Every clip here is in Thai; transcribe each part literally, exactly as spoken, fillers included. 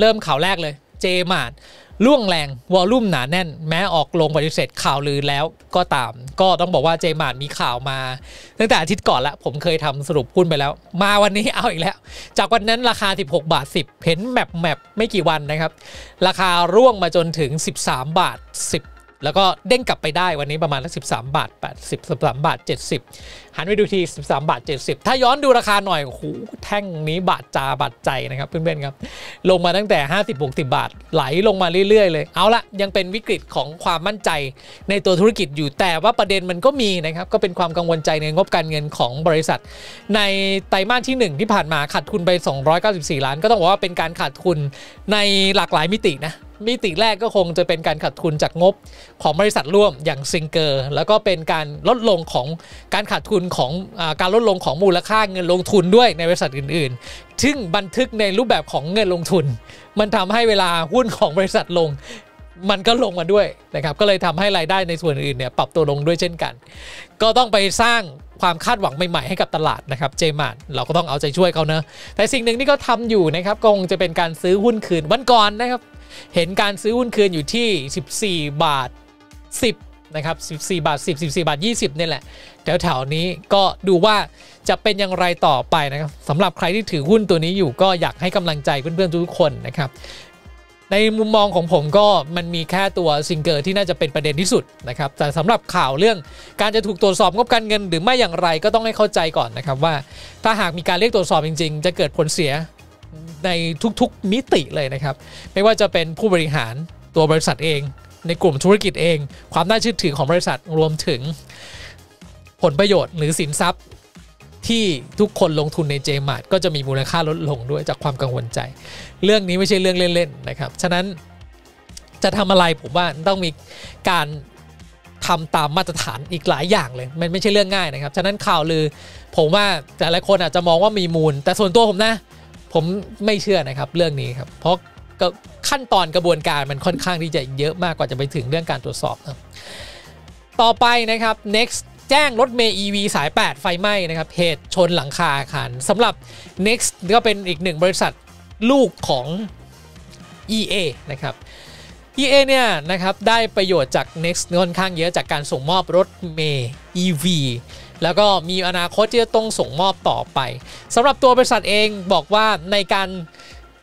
เริ่มข่าวแรกเลยเจมาร์ทล่วงแรงวอลลุ่มหนาแน่นแม้ออกลงปฏิเสธข่าวลือแล้วก็ตามก็ต้องบอกว่าเจมาร์ทมีข่าวมาตั้งแต่อาทิตย์ก่อนละผมเคยทำสรุปหุ้นไปแล้วมาวันนี้เอาอีกแล้วจากวันนั้นราคา สิบหกบาทสิบ เห็นแมปแมปไม่กี่วันนะครับราคาร่วงมาจนถึง สิบสามบาทสิบแล้วก็เด้งกลับไปได้วันนี้ประมาณสิบสามบาทแปดสิบ สิบสามบาทเจ็ดสิบหันไปดูทีสิบสามบาทเจ็ดสิบถ้าย้อนดูราคาหน่อยโหแท่งนี้บาทจาบาทใจนะครับเพื่อนๆครับลงมาตั้งแต่ห้าสิบหกสิบบาทไหลลงมาเรื่อยๆเลยเอาละยังเป็นวิกฤตของความมั่นใจในตัวธุรกิจอยู่แต่ว่าประเด็นมันก็มีนะครับก็เป็นความกังวลใจในงบการเงินของบริษัทในไตรมาสที่หนึ่งที่ผ่านมาขาดทุนไปสองร้อยเก้าสิบสี่ล้านก็ต้องบอกว่าเป็นการขาดทุนในหลากหลายมิตินะมิติแรกก็คงจะเป็นการขาดทุนจากงบของบริษัทร่วมอย่างซิงเกอร์แล้วก็เป็นการลดลงของการขาดทุนของการลดลงของมูลค่าเงินลงทุนด้วยในบริษัทอื่นๆซึ่งบันทึกในรูปแบบของเงินลงทุนมันทำให้เวลาหุ้นของบริษัทลงมันก็ลงมาด้วยนะครับก็เลยทำให้รายได้ในส่วนอื่นเนี่ยปรับตัวลงด้วยเช่นกันก็ต้องไปสร้างความคาดหวังใหม่ๆให้กับตลาดนะครับเจมาร์ทเราก็ต้องเอาใจช่วยเขาเนอะแต่สิ่งหนึ่งที่เขาทำอยู่นะครับก็คงจะเป็นการซื้อหุ้นคืนวันก่อนนะครับเห็นการซื้อหุ้นคืนอยู่ที่สิบสี่บาทสิบนะครับสิบสี่บาทสิบ สิบสี่บาทยี่สิบนี่แหละแถวๆนี้ก็ดูว่าจะเป็นอย่างไรต่อไปนะครับสำหรับใครที่ถือหุ้นตัวนี้อยู่ก็อยากให้กำลังใจเพื่อนๆทุกคนนะครับในมุมมองของผมก็มันมีแค่ตัวซิงเกอร์ที่น่าจะเป็นประเด็นที่สุดนะครับแต่สำหรับข่าวเรื่องการจะถูกตรวจสอบงบการเงินหรือไม่อย่างไรก็ต้องให้เข้าใจก่อนนะครับว่าถ้าหากมีการเรียกตรวจสอบจริงๆจะเกิดผลเสียในทุกๆมิติเลยนะครับไม่ว่าจะเป็นผู้บริหารตัวบริษัทเองในกลุ่มธุรกิจเองความน่าเชื่อถือของบริษัทรวมถึงผลประโยชน์หรือสินทรัพย์ที่ทุกคนลงทุนในเจมาร์ทก็จะมีมูลค่าลดลงด้วยจากความกังวลใจเรื่องนี้ไม่ใช่เรื่องเล่นๆนะครับฉะนั้นจะทำอะไรผมว่าต้องมีการทำตามมาตรฐานอีกหลายอย่างเลยมันไม่ใช่เรื่องง่ายนะครับฉะนั้นข่าวลือผมว่าแต่หลายคนอาจจะมองว่ามีมูลแต่ส่วนตัวผมนะผมไม่เชื่อนะครับเรื่องนี้ครับเพราะขั้นตอนกระบวนการมันค่อนข้างที่จะเยอะมากกว่าจะไปถึงเรื่องการตรวจสอบนะต่อไปนะครับ next แจ้งรถเมล์ อี วี สายแปดไฟไหม้นะครับเหตุชนหลังคาอาคารสำหรับ next ก็เป็นอีกหนึ่งบริษัทลูกของ อี เอ นะครับ อี เอ เนี่ยนะครับได้ประโยชน์จาก next ค่อนข้างเยอะจากการส่งมอบรถเมล์ อี วีแล้วก็มีอนาคตที่จะต้องส่งมอบต่อไปสำหรับตัวบริษัทเองบอกว่าในการ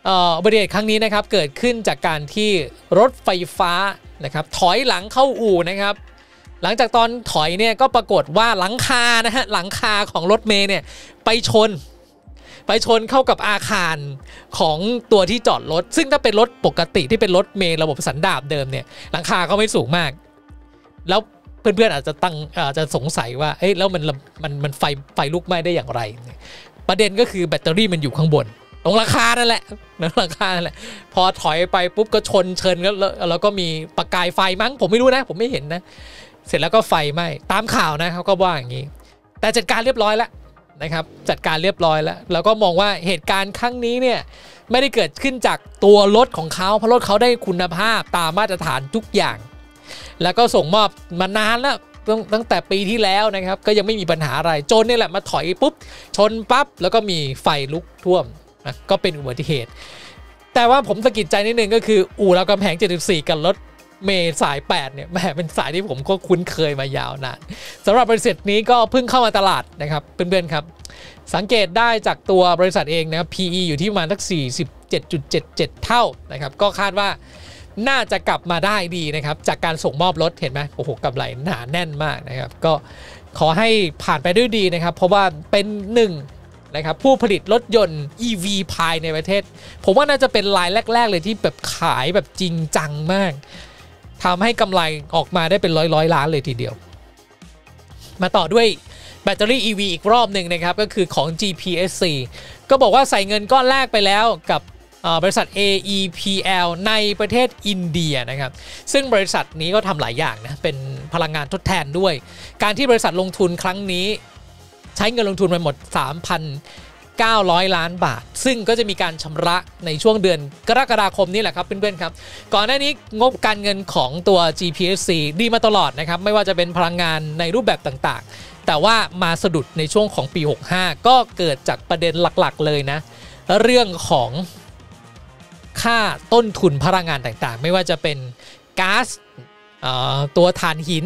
อุบัติเหตุครั้งนี้นะครับเกิดขึ้นจากการที่รถไฟฟ้านะครับถอยหลังเข้าอู่นะครับหลังจากตอนถอยเนี่ยก็ปรากฏว่าหลังคานะฮะหลังคาของรถเมล์เนี่ยไปชนไปชนเข้ากับอาคารของตัวที่จอดรถซึ่งถ้าเป็นรถปกติที่เป็นรถเมล์ระบบสันดาปเดิมเนี่ยหลังคาก็ไม่สูงมากแล้วเพื่อนๆอาจจะตั้งอาจจะสงสัยว่าเอ๊ะแล้วมันมันมันไฟไฟลุกไหม้ได้อย่างไรประเด็นก็คือแบตเตอรี่มันอยู่ข้างบนตรงราคานั่นแหละนะราคานั่นแหละพอถอยไปปุ๊บก็ชนเชิญแล้วแล้วก็มีประกายไฟมั้งผมไม่รู้นะผมไม่เห็นนะเสร็จแล้วก็ไฟไหม้ตามข่าวนะเขาก็ว่าอย่างนี้แต่จัดการเรียบร้อยแล้วนะครับจัดการเรียบร้อยแล้วแล้วก็มองว่าเหตุการณ์ครั้งนี้เนี่ยไม่ได้เกิดขึ้นจากตัวรถของเขาเพราะรถเขาได้คุณภาพตามมาตรฐานทุกอย่างแล้วก็ส่งมอบมานานแล้วตั้งแต่ปีที่แล้วนะครับก็ยังไม่มีปัญหาอะไรจนนี่แหละมาถอยปุ๊บชนปั๊บแล้วก็มีไฟลุกท่วมนะก็เป็นอุบัติเหตุแต่ว่าผมสะกิดใจนิดนึงก็คืออู่รามคำแหงเจ็ดสิบสี่กับรถเมล์สายแปดเนี่ยแหมเป็นสายที่ผมก็คุ้นเคยมายาวนานสำหรับบริษัทนี้ก็เพิ่งเข้ามาตลาดนะครับเพื่อนๆครับสังเกตได้จากตัวบริษัทเองนะครับ พี อี อยู่ที่ประมาณสัก สี่สิบเจ็ดจุดเจ็ดเจ็ด เท่านะครับก็คาดว่าน่าจะกลับมาได้ดีนะครับจากการส่งมอบรถเห็นไหมโอ้โหกำไรหนาแน่นมากนะครับก็ขอให้ผ่านไปด้วยดีนะครับเพราะว่าเป็นหนึ่งนะครับผู้ผลิตรถยนต์ อี วี ภายในประเทศผมว่าน่าจะเป็นรายแรกๆเลยที่แบบขายแบบจริงจังมากทำให้กำไรออกมาได้เป็นร้อยๆล้านเลยทีเดียวมาต่อด้วยแบตเตอรี่ อี วี อีกรอบหนึ่งนะครับก็คือของ จี พี เอส ซี ก็บอกว่าใส่เงินก้อนแรกไปแล้วกับบริษัท เอ อี พี แอล ในประเทศอินเดียนะครับซึ่งบริษัทนี้ก็ทำหลายอย่างนะเป็นพลังงานทดแทนด้วยการที่บริษัทลงทุนครั้งนี้ใช้เงินลงทุนไปหมด สามพันเก้าร้อยล้านบาทซึ่งก็จะมีการชำระในช่วงเดือนกรกฎาคมนี้แหละครับเพื่อนๆครับก่อนหน้านี้งบการเงินของตัว จี พี เอส ซี ดีมาตลอดนะครับไม่ว่าจะเป็นพลังงานในรูปแบบต่างๆแต่ว่ามาสะดุดในช่วงของปีหกห้าก็เกิดจากประเด็นหลักๆเลยนะเรื่องของ ค่าต้นทุนพลังงานต่างๆไม่ว่าจะเป็นก๊าซตัวถ่านหิน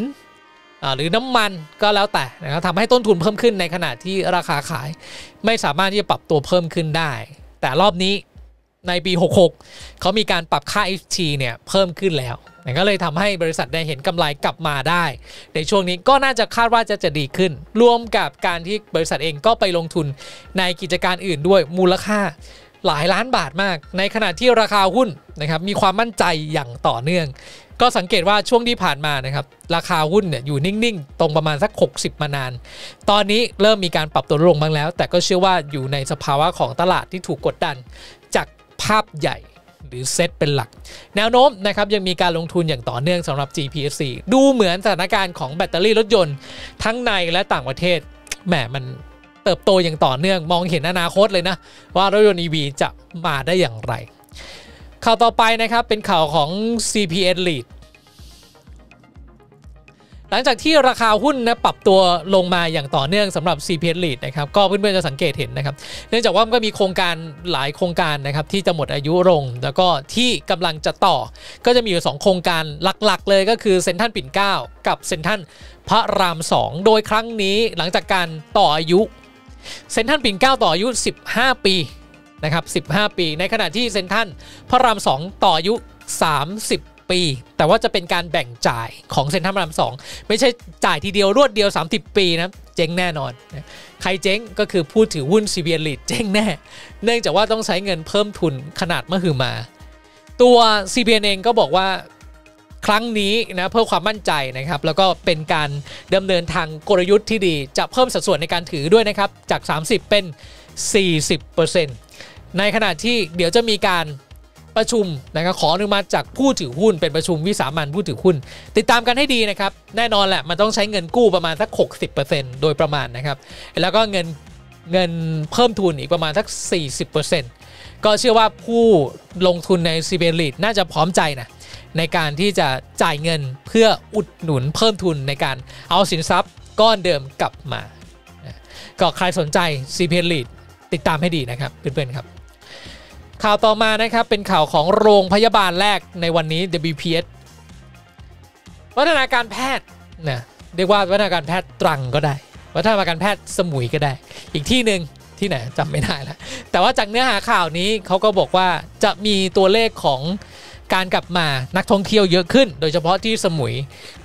หรือน้ำมันก็แล้วแต่นะครับทำให้ต้นทุนเพิ่มขึ้นในขณะที่ราคาขายไม่สามารถที่จะปรับตัวเพิ่มขึ้นได้แต่รอบนี้ในปีหกหกเขามีการปรับค่า เอฟ ที เนี่ยเพิ่มขึ้นแล้วก็เลยทำให้บริษัทได้เห็นกำไรกลับมาได้ในช่วงนี้ก็น่าจะคาดว่าจะจะดีขึ้นรวมกับการที่บริษัทเองก็ไปลงทุนในกิจการอื่นด้วยมูลค่าหลายล้านบาทมากในขณะที่ราคาหุ้นนะครับมีความมั่นใจอย่างต่อเนื่องก็สังเกตว่าช่วงที่ผ่านมานะครับราคาหุ้นเนี่ยอยู่นิ่งๆตรงประมาณสักหกสิบมานานตอนนี้เริ่มมีการปรับตัวลงบ้างแล้วแต่ก็เชื่อว่าอยู่ในสภาวะของตลาดที่ถูกกดดันจากภาพใหญ่หรือเซตเป็นหลักแนวโน้มนะครับยังมีการลงทุนอย่างต่อเนื่องสำหรับ จี พี เอส ซี ดูเหมือนสถานการณ์ของแบตเตอรี่รถยนต์ทั้งในและต่างประเทศแหมมันเติบโตอย่างต่อเนื่องมองเห็นอนาคตเลยนะว่ารถยนต์ อี วี จะมาได้อย่างไรข่าวต่อไปนะครับเป็นข่าวของ ซี พี เอ็น REIT หลังจากที่ราคาหุ้นนะปรับตัวลงมาอย่างต่อเนื่องสำหรับ ซี พี เอ็น REIT นะครับก็เพื่อนๆจะสังเกตเห็นนะครับเนื่องจากว่ามันก็มีโครงการหลายโครงการนะครับที่จะหมดอายุลงแล้วก็ที่กำลังจะต่อก็จะมีอยู่สองโครงการหลักๆเลยก็คือเซ็นทรัลปิ่นเกล้ากับเซ็นทรัลพระรามสองโดยครั้งนี้หลังจากการต่ออายุเซ็นทรัลปิ่นเกล้าต่ออายุสิบห้าปีนะครับสิบห้าปีในขณะที่เซ็นทรัลพระรามสองต่ออายุสามสิบปีแต่ว่าจะเป็นการแบ่งจ่ายของเซ็นทรัลพระรามสองไม่ใช่จ่ายทีเดียวรวดเดียวสามสิบปีนะเจ๊งแน่นอนใครเจ๊งก็คือผู้ถือหุ้น ซี พี เอ็น REIT เจ๊งแน่เนื่องจากว่าต้องใช้เงินเพิ่มทุนขนาดมหึมาตัว ซี พี เอ็น เองก็บอกว่าครั้งนี้นะเพิ่มความมั่นใจนะครับแล้วก็เป็นการดำเนินทางกลยุทธ์ที่ดีจะเพิ่มสัดส่วนในการถือด้วยนะครับจากสามสิบเป็น สี่สิบเปอร์เซ็นต์ในขณะที่เดี๋ยวจะมีการประชุมนะครับขออนุมัติจากผู้ถือหุ้นเป็นประชุมวิสามัญผู้ถือหุ้นติดตามกันให้ดีนะครับแน่นอนแหละมันต้องใช้เงินกู้ประมาณสัก หกสิบเปอร์เซ็นต์ โดยประมาณนะครับแล้วก็เงินเงินเพิ่มทุนอีกประมาณสัก สี่สิบเปอร์เซ็นต์ ก็เชื่อว่าผู้ลงทุนใน ซี พี เอ็น REIT น่าจะพร้อมใจนะในการที่จะจ่ายเงินเพื่ออุดหนุนเพิ่มทุนในการเอาสินทรัพย์ก้อนเดิมกลับมาก็ใครสนใจ ซี พี เอ็น REIT ติดตามให้ดีนะครับเพื่อนๆครับข่าวต่อมานะครับเป็นข่าวของโรงพยาบาลแรกในวันนี้ ดับเบิลยู พี เอช วัฒนาการแพทย์นะเรียกว่าวัฒนาการแพทย์ตรังก็ได้วัฒนาการแพทย์สมุยก็ได้อีกที่หนึ่งที่ไหนจำไม่ได้แล้วแต่ว่าจากเนื้อหาข่าวนี้เขาก็บอกว่าจะมีตัวเลขของการกลับมานักท่องเที่ยวเยอะขึ้นโดยเฉพาะที่สมุย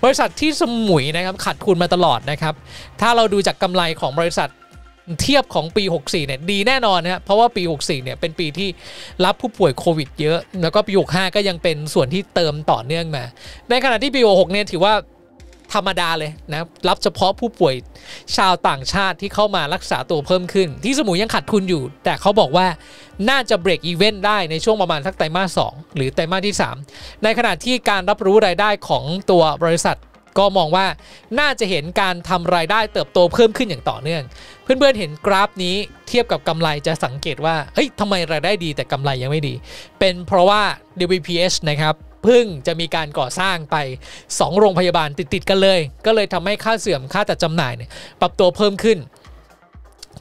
บริษัทที่สมุยนะครับขาดทุนมาตลอดนะครับถ้าเราดูจากกำไรของบริษัทเทียบของปีหกสี่เนี่ยดีแน่นอนนะครับเพราะว่าปีหกสี่เนี่ยเป็นปีที่รับผู้ป่วยโควิดเยอะแล้วก็ปีหกห้าก็ยังเป็นส่วนที่เติมต่อเนื่องมาในขณะที่ปีหกหกเนี่ยถือว่าธรรมดาเลยนะรับเฉพาะผู้ป่วยชาวต่างชาติที่เข้ามารักษาตัวเพิ่มขึ้นที่สมุยยังขาดทุนอยู่แต่เขาบอกว่าน่าจะเบรกอีเวนต์ได้ในช่วงประมาณสักไตรมาสสองหรือไตรมาสที่สามในขณะที่การรับรู้รายได้ของตัวบริษัทก็มองว่าน่าจะเห็นการทำรายได้เติบโตเพิ่มขึ้นอย่างต่อเนื่องเพื่อนๆ เห็นกราฟนี้เทียบกับกำไรจะสังเกตว่าเฮ้ยทำไมรายได้ดีแต่กำไรยังไม่ดีเป็นเพราะว่า ดับเบิลยู พี เอช นะครับเพิ่งจะมีการก่อสร้างไปสองโรงพยาบาลติดๆกันเลยก็เลยทำให้ค่าเสื่อมค่าจัดจำหน่ายเนี่ยปรับตัวเพิ่มขึ้น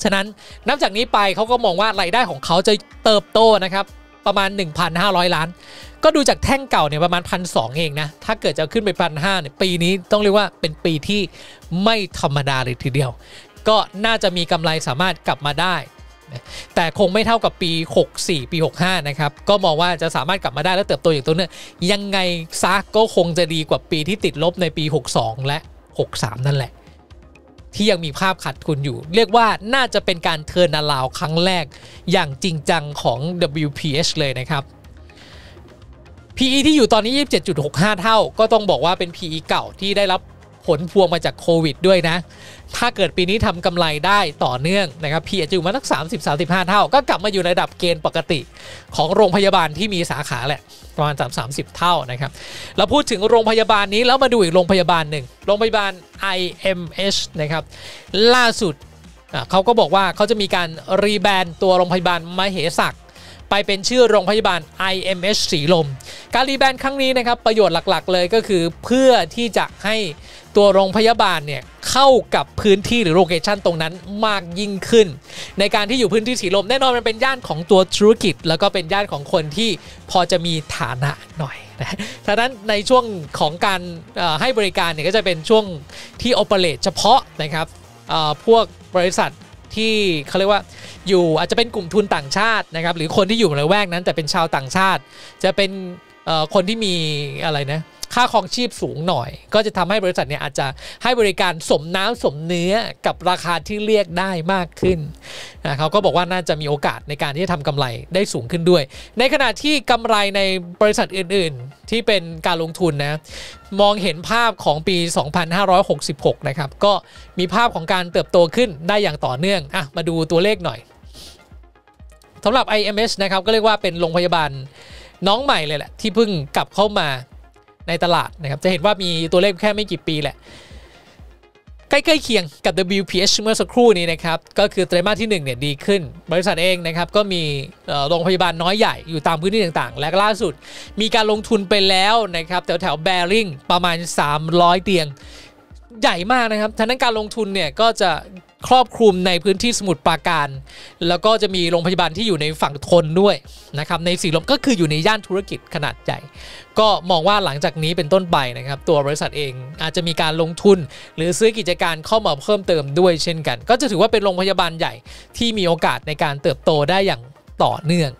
ฉะนั้นนับจากนี้ไปเขาก็มองว่ารายได้ของเขาจะเติบโตนะครับประมาณ หนึ่งพันห้าร้อย ล้านก็ดูจากแท่งเก่าเนี่ยประมาณ หนึ่งพันสองร้อย เองนะถ้าเกิดจะขึ้นไป หนึ่งพันห้าร้อย เนี่ยปีนี้ต้องเรียกว่าเป็นปีที่ไม่ธรรมดาเลยทีเดียวก็น่าจะมีกำไรสามารถกลับมาได้แต่คงไม่เท่ากับปีหกสี่ปีหกห้านะครับก็มองว่าจะสามารถกลับมาได้และเติบโตอย่างต่อเนื่องยังไงซะก็คงจะดีกว่าปีที่ติดลบในปีหกสองและหกสามนั่นแหละที่ยังมีภาพขาดทุนอยู่เรียกว่าน่าจะเป็นการเทิร์นอราวด์ครั้งแรกอย่างจริงจังของ ดับเบิลยู พี เอช เลยนะครับ พี อี ที่อยู่ตอนนี้ ยี่สิบเจ็ดจุดหกห้า เท่าก็ต้องบอกว่าเป็น พี อี เก่าที่ได้รับผลพวงมาจากโควิดด้วยนะถ้าเกิดปีนี้ทำกำไรได้ต่อเนื่องนะครับ พี อี จะอยู่มาสัก สามสิบถึงสามสิบห้า เท่าก็กลับมาอยู่ในระดับเกณฑ์ปกติของโรงพยาบาลที่มีสาขาแหละประมาณ สามสิบ เท่านะครับเราพูดถึงโรงพยาบาลนี้แล้วมาดูอีกโรงพยาบาลหนึ่งโรงพยาบาล ไอ เอ็ม เอช นะครับล่าสุดเขาก็บอกว่าเขาจะมีการรีแบรนด์ตัวโรงพยาบาลมเหศักดิ์ ไปเป็นชื่อโรงพยาบาล ไอ เอ็ม เอช สีลมการรีแบรนด์ครั้งนี้นะครับประโยชน์หลักๆเลยก็คือเพื่อที่จะให้ตัวโรงพยาบาลเนี่ยเข้ากับพื้นที่หรือโลเคชันตรงนั้นมากยิ่งขึ้นในการที่อยู่พื้นที่สีลมแน่นอนมันเป็นย่านของตัวธุรกิจแล้วก็เป็นย่านของคนที่พอจะมีฐานะหน่อยนะฉะนั้นในช่วงของการให้บริการเนี่ยก็จะเป็นช่วงที่โอเปเรตเฉพาะนะครับพวกบริษัทที่เขาเรียกว่าอยู่อาจจะเป็นกลุ่มทุนต่างชาตินะครับหรือคนที่อยู่ในแวกนั้นแต่เป็นชาวต่างชาติจะเป็นคนที่มีอะไรนะค่าครองชีพสูงหน่อยก็จะทำให้บริษัทเนี่ยอาจจะให้บริการสมน้ำสมเนื้อกับราคาที่เรียกได้มากขึ้นนะเขาก็บอกว่าน่าจะมีโอกาสในการที่จะทำกำไรได้สูงขึ้นด้วยในขณะที่กำไรในบริษัทอื่นๆที่เป็นการลงทุนนะมองเห็นภาพของปีสองพันห้าร้อยหกสิบหกนะครับก็มีภาพของการเติบโตขึ้นได้อย่างต่อเนื่องอ่ะมาดูตัวเลขหน่อยสำหรับ ไอ เอ็ม เอช นะครับก็เรียกว่าเป็นโรงพยาบาลน้องใหม่เลยแหละที่เพิ่งกลับเข้ามาในตลาดนะครับจะเห็นว่ามีตัวเลขแค่ไม่กี่ปีแหละใกล้ๆเคียงกับ ดับเบิลยู พี เอช เมื่อสักครู่นี้นะครับก็คือไตรมาสที่หนึ่งเนี่ยดีขึ้นบริษัทเองนะครับก็มีโรงพยาบาลน้อยใหญ่อยู่ตามพื้นที่ต่างๆและล่าสุดมีการลงทุนไปแล้วนะครับแถวๆแบริ่งประมาณสามร้อยเตียงใหญ่มากนะครับฉะนั้นการลงทุนเนี่ยก็จะครอบคลุมในพื้นที่สมุทรปราการแล้วก็จะมีโรงพยาบาลที่อยู่ในฝั่งทนด้วยนะครับในสีลมก็คืออยู่ในย่านธุรกิจขนาดใหญ่ก็มองว่าหลังจากนี้เป็นต้นไปนะครับตัวบริษัทเองอาจจะมีการลงทุนหรือซื้อกิจการเข้ามาเพิ่มเติมด้วยเช่นกันก็จะถือว่าเป็นโรงพยาบาลใหญ่ที่มีโอกาสในการเติบโตได้อย่างต่อเนื่อง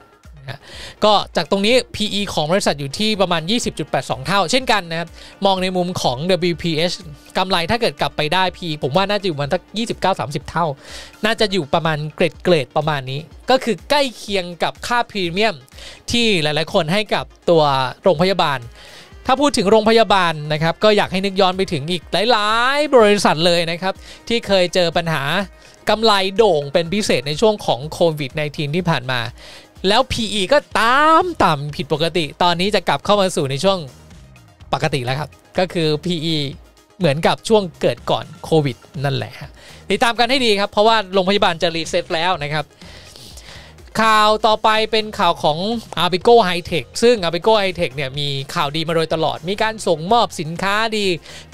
นะก็จากตรงนี้ พี อี ของบริษัทอยู่ที่ประมาณ ยี่สิบจุดแปดสอง เท่าเช่นกันนะครับมองในมุมของ ดับเบิลยู พี เอช กำไรถ้าเกิดกลับไปได้ พี อี ผมว่าน่าจะอยู่ประมาณสัก ยี่สิบเก้าถึงสามสิบ เท่าน่าจะอยู่ประมาณเกรดเกรดประมาณนี้ก็คือใกล้เคียงกับค่าพรีเมียมที่หลายๆคนให้กับตัวโรงพยาบาลถ้าพูดถึงโรงพยาบาลนะครับก็อยากให้นึกย้อนไปถึงอีกหลายๆบริษัทเลยนะครับที่เคยเจอปัญหากำไรโด่งเป็นพิเศษในช่วงของโควิด สิบเก้า ที่ผ่านมาแล้ว พี อี ก็ตามต่ำผิดปกติตอนนี้จะกลับเข้ามาสู่ในช่วงปกติแล้วครับก็คือ พี อี เหมือนกับช่วงเกิดก่อนโควิดนั่นแหละติดตามกันให้ดีครับเพราะว่าโรงพยาบาลจะรีเซ็ตแล้วนะครับข่าวต่อไปเป็นข่าวของ อาร์บิโก้ ไฮเทค ซึ่ง อาร์บิโก้ ไฮเทค เนี่ยมีข่าวดีมาโดยตลอดมีการส่งมอบสินค้าดี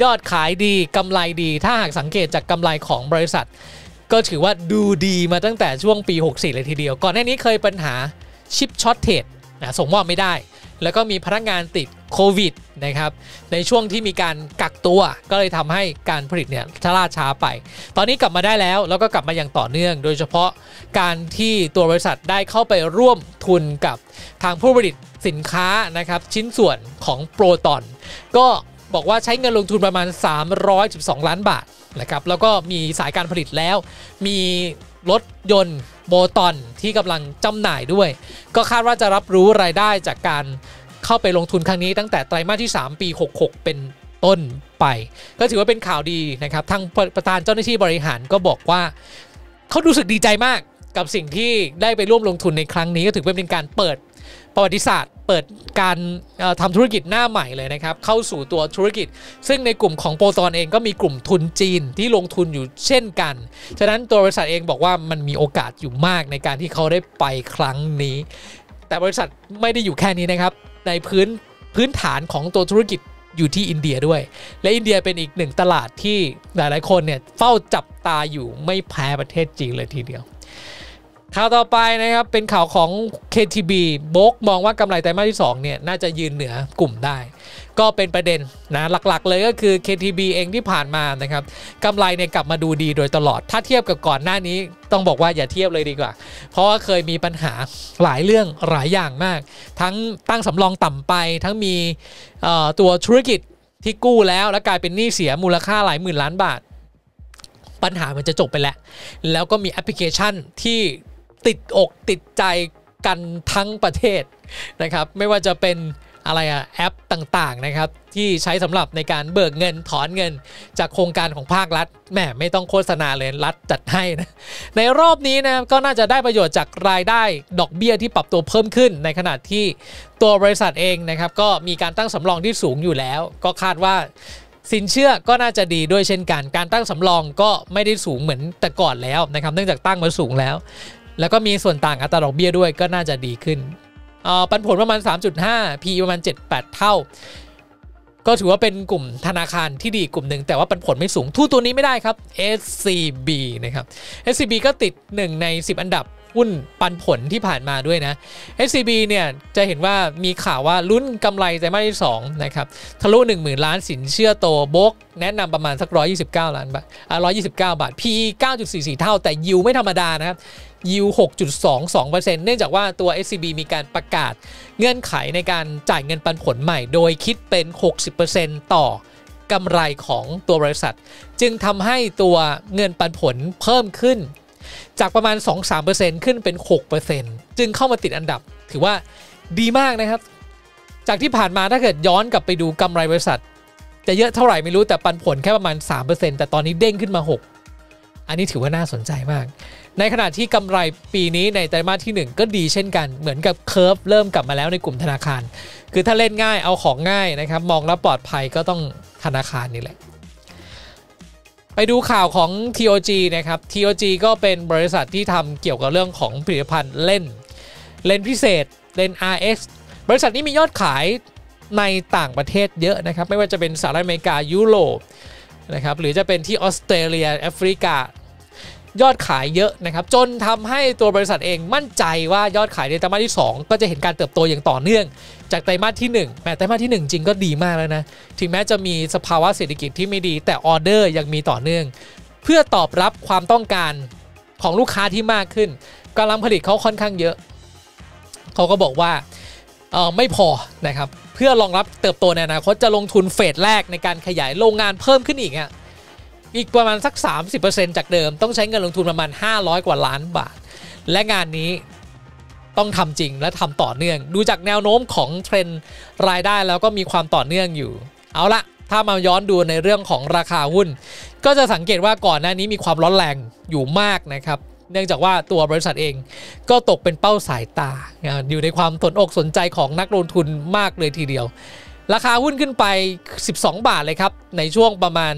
ยอดขายดีกำไรดีถ้าหากสังเกตจากกำไรของบริษัทก็ถือว่าดูดีมาตั้งแต่ช่วงปีหกสี่เลยทีเดียวก่อนหน้านี้เคยปัญหาชิปช็อตเทจนะส่งมอบไม่ได้แล้วก็มีพนักงานติดโควิดนะครับในช่วงที่มีการกักตัวก็เลยทำให้การผลิตเนี่ยชะล่าช้าไปตอนนี้กลับมาได้แล้วแล้วก็กลับมาอย่างต่อเนื่องโดยเฉพาะการที่ตัวบริษัทได้เข้าไปร่วมทุนกับทางผู้ผลิตสินค้านะครับชิ้นส่วนของโปรตอนก็บอกว่าใช้เงินลงทุนประมาณสามร้อยสิบสองล้านบาทนะครับแล้วก็มีสายการผลิตแล้วมีรถยนต์โบตอนที่กำลังจำหน่ายด้วยก็คาดว่าจะรับรู้รายได้จากการเข้าไปลงทุนครั้งนี้ตั้งแต่ไตรมาสที่สามปีหกหกเป็นต้นไปก็ถือว่าเป็นข่าวดีนะครับทางประธานเจ้าหน้าที่บริหารก็บอกว่าเขารู้สึกดีใจมากกับสิ่งที่ได้ไปร่วมลงทุนในครั้งนี้ก็ถือว่าเป็นการเปิดประวัติศาสตร์เปิดการทำธุรกิจหน้าใหม่เลยนะครับเข้าสู่ตัวธุรกิจซึ่งในกลุ่มของโปรตอนเองก็มีกลุ่มทุนจีนที่ลงทุนอยู่เช่นกันฉะนั้นตัวบริษัทเองบอกว่ามันมีโอกาสอยู่มากในการที่เขาได้ไปครั้งนี้แต่บริษัทไม่ได้อยู่แค่นี้นะครับในพื้นพื้นฐานของตัวธุรกิจอยู่ที่อินเดียด้วยและอินเดียเป็นอีกหนึ่งตลาดที่หลายๆคนเนี่ยเฝ้าจับตาอยู่ไม่แพ้ประเทศจีนเลยทีเดียวข่าวต่อไปนะครับเป็นข่าวของ เค ที บี โบกมองว่ากำไรไตรมาสที่สองเนี่ยน่าจะยืนเหนือกลุ่มได้ก็เป็นประเด็นนะหลักๆเลยก็คือ เค ที บี เองที่ผ่านมานะครับกำไรเนี่ยกลับมาดูดีโดยตลอดถ้าเทียบกับก่อนหน้านี้ต้องบอกว่าอย่าเทียบเลยดีกว่าเพราะว่าเคยมีปัญหาหลายเรื่องหลายอย่างมากทั้งตั้งสำรองต่ำไปทั้งมีตัวธุรกิจที่กู้แล้วและกลายเป็นหนี้เสียมูลค่าหลายหมื่นล้านบาทปัญหามันจะจบไปแล้วแล้วก็มีแอปพลิเคชันที่ติดอกติดใจกันทั้งประเทศนะครับไม่ว่าจะเป็นอะไรอะแอปต่างๆนะครับที่ใช้สำหรับในการเบิกเงินถอนเงินจากโครงการของภาครัฐแหมไม่ต้องโฆษณาเลยรัฐจัดให้นะในรอบนี้นะก็น่าจะได้ประโยชน์จากรายได้ดอกเบี้ยที่ปรับตัวเพิ่มขึ้นในขณะที่ตัวบริษัทเองนะครับก็มีการตั้งสำรองที่สูงอยู่แล้วก็คาดว่าสินเชื่อก็น่าจะดีด้วยเช่นกันการตั้งสำรองก็ไม่ได้สูงเหมือนแต่ก่อนแล้วนะครับเนื่องจากตั้งมาสูงแล้ว แล้วก็มีส่วนต่างอัตราดอกเบี้ยด้วยก็น่าจะดีขึ้นเอ่อปันผลประมาณ สามจุดห้า พี อี ประมาณ เจ็ดถึงแปด เท่าก็ถือว่าเป็นกลุ่มธนาคารที่ดีกลุ่มหนึ่งแต่ว่าปันผลไม่สูงทู่ตัวนี้ไม่ได้ครับ เอส ซี บี นะครับ เอส ซี บี ก็ติดหนึ่งในสิบอันดับหุ้นปันผลที่ผ่านมาด้วยนะ เอส ซี บี เนี่ยจะเห็นว่ามีข่าวว่าลุ้นกำไรไตรมาสที่สองนะครับทะลุ หนึ่งหมื่น ล้านสินเชื่อโตโบกแนะนำประมาณสักหนึ่งร้อยยี่สิบเก้าล้านบาทอ่ะหนึ่งร้อยยี่สิบเก้าบาท พี อี เก้าจุดสี่สี่ เท่าแต่ยิวไม่ธรรมดานะครับยิว หกจุดสองสองเปอร์เซ็นต์ เนื่องจากว่าตัว เอส ซี บี มีการประกาศเงื่อนไขในการจ่ายเงินปันผลใหม่โดยคิดเป็น หกสิบเปอร์เซ็นต์ ต่อกำไรของตัวบริษัทจึงทำให้ตัวเงินปันผลเพิ่มขึ้นจากประมาณ สองถึงสามเปอร์เซ็นต์ ขึ้นเป็น หกเปอร์เซ็นต์ จึงเข้ามาติดอันดับถือว่าดีมากนะครับจากที่ผ่านมาถ้าเกิดย้อนกลับไปดูกำไรบริษัทจะเยอะเท่าไหร่ไม่รู้แต่ปันผลแค่ประมาณ สามเปอร์เซ็นต์ แต่ตอนนี้เด้งขึ้นมา หก อันนี้ถือว่าน่าสนใจมากในขณะที่กำไรปีนี้ในไตรมาสที่หนึ่งก็ดีเช่นกันเหมือนกับเคิร์ฟเริ่มกลับมาแล้วในกลุ่มธนาคารคือถ้าเล่นง่ายเอาของง่ายนะครับมองแล้วปลอดภัยก็ต้องธนาคารนี่แหละไปดูข่าวของ ที โอ จี นะครับ ที โอ จี ก็เป็นบริษัทที่ทำเกี่ยวกับเรื่องของผลิตภัณฑ์เล่นเลนพิเศษเลน อาร์ เอ็กซ์ บริษัทนี้มียอดขายในต่างประเทศเยอะนะครับไม่ว่าจะเป็นสหรัฐอเมริกายุโรปนะครับหรือจะเป็นที่ออสเตรเลียแอฟริกายอดขายเยอะนะครับจนทำให้ตัวบริษัทเองมั่นใจว่ายอดขายในไตรมาสที่สองก็จะเห็นการเติบโตอย่างต่อเนื่องจากไตรมาสที่หนึ่งแม้ไตรมาสที่หนึ่งจริงก็ดีมากแล้วนะถึงแม้จะมีสภาวะเศรษฐกิจที่ไม่ดีแต่ออเดอร์ยังมีต่อเนื่องเพื่อตอบรับความต้องการของลูกค้าที่มากขึ้นกำลังผลิตเขาค่อนข้างเยอะเขาก็บอกว่าเออไม่พอนะครับเพื่อรองรับเติบโตในอนาคตจะลงทุนเฟสแรกในการขยายโรงงานเพิ่มขึ้นอีกฮะอีกประมาณสัก สามสิบเปอร์เซ็นต์ จากเดิมต้องใช้เงินลงทุนประมาณห้าร้อยกว่าล้านบาทและงานนี้ต้องทำจริงและทำต่อเนื่องดูจากแนวโน้มของเทรนด์รายได้แล้วก็มีความต่อเนื่องอยู่เอาละถ้ามาย้อนดูในเรื่องของราคาหุ้นก็จะสังเกตว่าก่อนหน้านี้มีความร้อนแรงอยู่มากนะครับเนื่องจากว่าตัวบริษัทเองก็ตกเป็นเป้าสายตาอยู่ในความสนอกสนใจของนักลงทุนมากเลยทีเดียวราคาหุ้นขึ้นไปสิบสองบาทเลยครับในช่วงประมาณ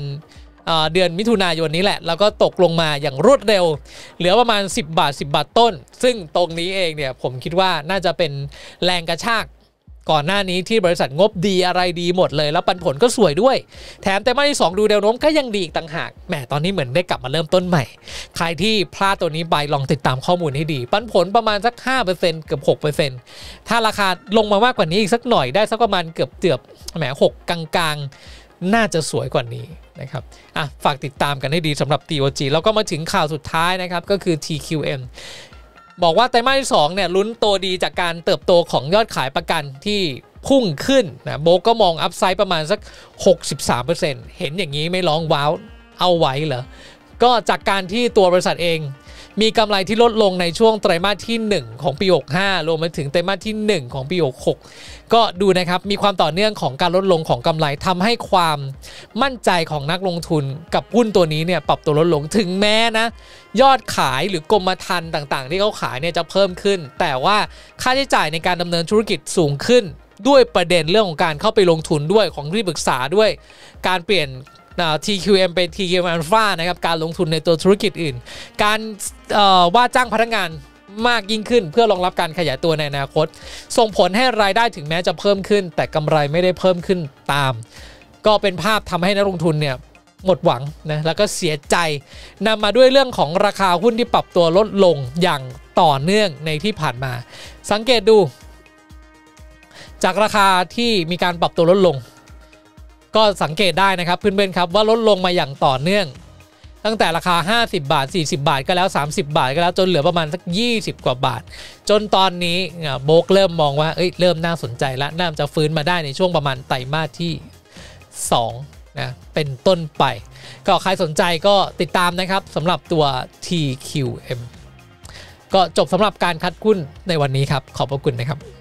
เดือนมิถุนายนนี้แหละแล้วก็ตกลงมาอย่างรวดเร็วเหลือประมาณสิบบาทสิบบาทต้นซึ่งตรงนี้เองเนี่ยผมคิดว่าน่าจะเป็นแรงกระชากก่อนหน้านี้ที่บริษัทงบดีอะไรดีหมดเลยแล้วปันผลก็สวยด้วยแถมแต่ไตรมาสที่สองดูแนวโน้มก็ยังดีอีกต่างหากแหมตอนนี้เหมือนได้กลับมาเริ่มต้นใหม่ใครที่พลาดตัวนี้ไปลองติดตามข้อมูลให้ดีปันผลประมาณสัก ห้าเปอร์เซ็นต์ เกือบ หกเปอร์เซ็นต์ ถ้าราคาลงมามากกว่านี้อีกสักหน่อยได้สักประมาณเกือบเกือบแหมหกกลางๆน่าจะสวยกว่านี้นะครับอ่ะฝากติดตามกันให้ดีสำหรับ ที โอ จี แล้วก็มาถึงข่าวสุดท้ายนะครับก็คือ ที คิว เอ็ม บอกว่าไตรมาสที่สองเนี่ยลุ้นโตดีจากการเติบโตของยอดขายประกันที่พุ่งขึ้นนะโบก็มองอัพไซด์ประมาณสัก หกสิบสามเปอร์เซ็นต์ เห็นอย่างนี้ไม่ร้องว้าวเอาไว้เหรอก็จากการที่ตัวบริษัทเองมีกำไรที่ลดลงในช่วงไตรมาสที่หนึ่งของปีหกสิบห้ารวมไปถึงไตรมาสที่หนึ่งของปีหกสิบหกก็ดูนะครับมีความต่อเนื่องของการลดลงของกำไรทำให้ความมั่นใจของนักลงทุนกับหุ้นตัวนี้เนี่ยปรับตัวลดลงถึงแม้นะยอดขายหรือกรมธรรม์ต่างๆที่เขาขายเนี่ยจะเพิ่มขึ้นแต่ว่าค่าใช้จ่ายในการดำเนินธุรกิจสูงขึ้นด้วยประเด็นเรื่องของการเข้าไปลงทุนด้วยของที่ปรึกษาด้วยการเปลี่ยนที คิว เอ็ม เป็น ที คิว เอ็ม Alpha นะครับการลงทุนในตัวธุรกิจอื่นการว่าจ้างพนักงานมากยิ่งขึ้นเพื่อรองรับการขยายตัวในอนาคตส่งผลให้รายได้ถึงแม้จะเพิ่มขึ้นแต่กำไรไม่ได้เพิ่มขึ้นตามก็เป็นภาพทำให้นักลงทุนเนี่ยหมดหวังนะแล้วก็เสียใจนำมาด้วยเรื่องของราคาหุ้นที่ปรับตัวลดลงอย่างต่อเนื่องในที่ผ่านมาสังเกตดูจากราคาที่มีการปรับตัวลดลงก็สังเกตได้นะครับเพื่อนๆครับว่าลดลงมาอย่างต่อเนื่องตั้งแต่ราคาห้าสิบบาทสี่สิบบาทก็แล้วสามสิบบาทก็แล้วจนเหลือประมาณสักยี่สิบกว่าบาทจนตอนนี้โบกเริ่มมองว่าเอ้ยเริ่มน่าสนใจแล้วน่าจะฟื้นมาได้ในช่วงประมาณไตรมาสที่สองนะเป็นต้นไปก็ใครสนใจก็ติดตามนะครับสำหรับตัว ที คิว เอ็ม ก็จบสำหรับการคัดหุ้นในวันนี้ครับขอบพระคุณนะครับ